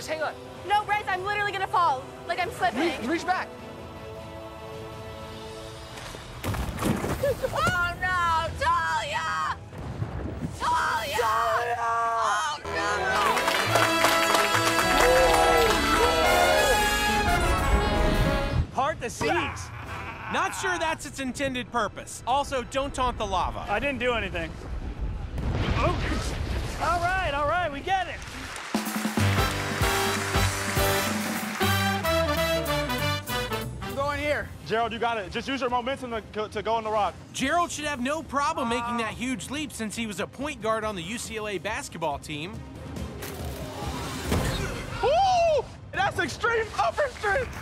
just hang on. No, Bryce, I'm literally gonna fall. Like, I'm slipping. Reach back. Oh, no, Talia! Talia! Oh, no! Part the seas. Not sure that's its intended purpose. Also, don't taunt the lava. I didn't do anything. Oh. All right, we get it. Here. Gerald, you got it. Just use your momentum to go on the rock. Gerald should have no problem making that huge leap since he was a point guard on the UCLA basketball team. Ooh! That's extreme upper strength!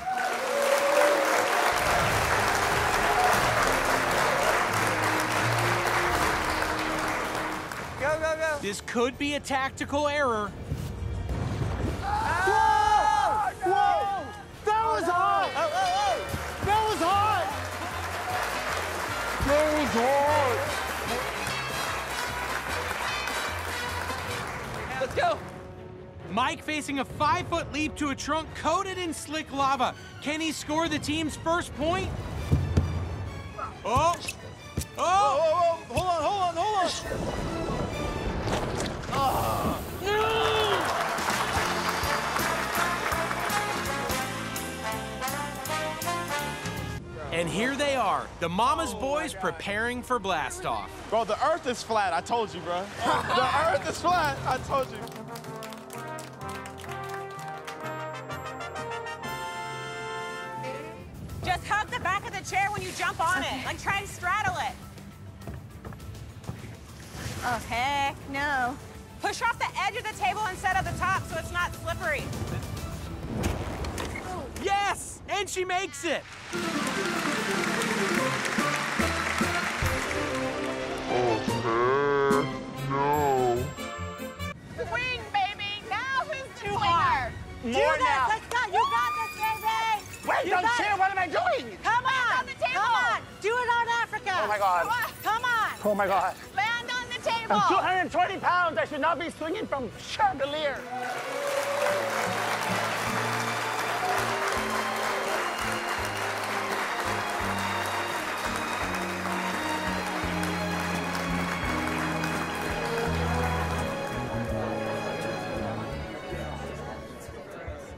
Go, go, go. This could be a tactical error. Oh, whoa! No! Whoa! That was hot! Oh, oh, oh. That was hot! That was hot! Let's go! Mike facing a 5-foot leap to a trunk coated in slick lava. Can he score the team's first point? Oh! Oh! Oh, oh, oh. Hold on, hold on, hold on! Oh. No! And here they are, the Mama's Boys preparing for blast-off. Bro, the Earth is flat, I told you, bro. The Earth is flat, I told you. Just hug the back of the chair when you jump on it. Like, try and straddle it. Oh, heck no. Push off the edge of the table instead of the top so it's not slippery. Yes! And she makes it! Oh, no. Swing, baby! Now who's too hard? Do this! Now. Let's go! You got this, baby! Wait, you don't cheer! What am I doing? Come on! Land on the table! Come on! Do it on Africa! Oh, my God. Come on! Oh, my God. Land on the table! I'm 220 pounds! I should not be swinging from chandelier!